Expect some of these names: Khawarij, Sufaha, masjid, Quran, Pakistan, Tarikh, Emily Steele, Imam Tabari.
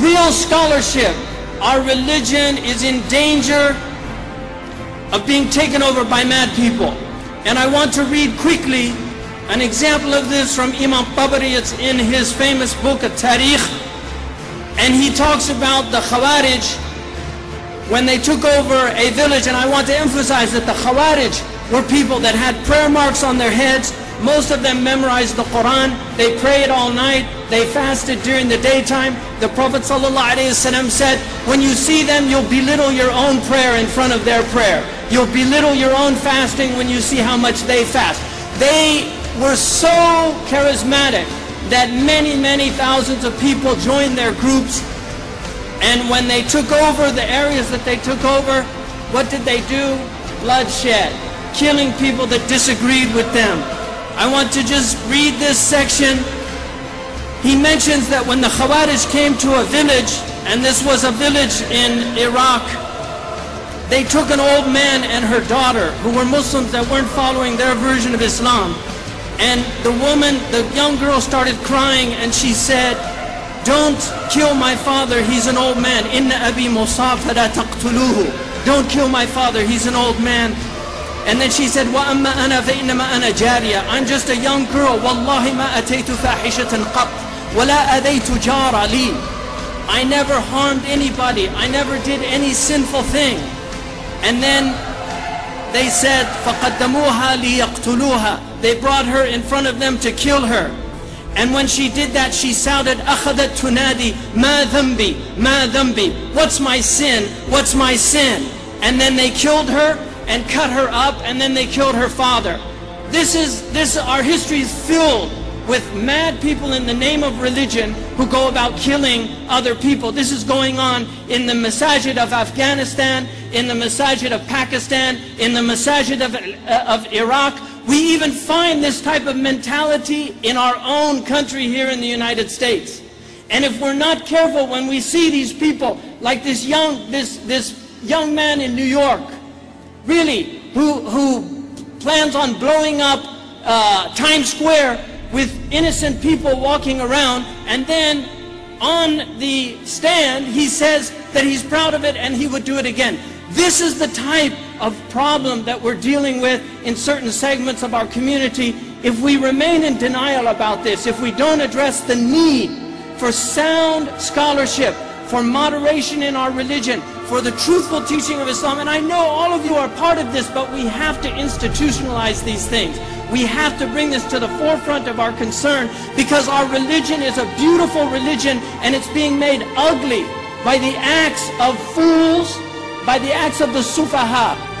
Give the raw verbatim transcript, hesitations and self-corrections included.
real scholarship. Our religion is in danger of being taken over by mad people. And I want to read quickly an example of this from Imam Tabari. It's in his famous book, Tarikh. And he talks about the Khawarij when they took over a village. And I want to emphasize that the Khawarij were people that had prayer marks on their heads. Most of them memorized the Quran. They prayed all night. They fasted during the daytime. The Prophet ﷺ said, when you see them, you'll belittle your own prayer in front of their prayer. You'll belittle your own fasting when you see how much they fast. They were so charismatic that many, many thousands of people joined their groups. And when they took over the areas that they took over, what did they do? Bloodshed, killing people that disagreed with them. I want to just read this section. He mentions that when the Khawarij came to a village, and this was a village in Iraq, they took an old man and her daughter, who were Muslims that weren't following their version of Islam. And the woman, the young girl, started crying, and she said, "Don't kill my father, he's an old man. Inna abi musaf fala taqtuluhu. Don't kill my father, he's an old man." And then she said, "Wa amma ana fa innama ana jariya. I'm just a young girl. Wallahi ma ataytu fahishatan qat, wala adaytu jara li. I never harmed anybody. I never did any sinful thing." And then they said, "Faqaddamuha liyaqtuluha." They brought her in front of them to kill her. And when she did that, she shouted, "Akhadat tunadi, ma dhanbi, ma dhanbi. What's my sin? What's my sin?" And then they killed her and cut her up, and then they killed her father. This is, this, our history is filled with mad people in the name of religion who go about killing other people. This is going on in the masajid of Afghanistan, in the masajid of Pakistan, in the masajid of, uh, of Iraq. We even find this type of mentality in our own country here in the United States. And if we're not careful, when we see these people, like this young, this, this young man in New York, really, who, who plans on blowing up uh, Times Square with innocent people walking around, and then on the stand he says that he's proud of it and he would do it again. This is the type of problem that we're dealing with in certain segments of our community. If we remain in denial about this, if we don't address the need for sound scholarship, for moderation in our religion, for the truthful teaching of Islam, and I know all of you are part of this, but we have to institutionalize these things. We have to bring this to the forefront of our concern, because our religion is a beautiful religion, and it's being made ugly by the acts of fools, by the acts of the Sufaha.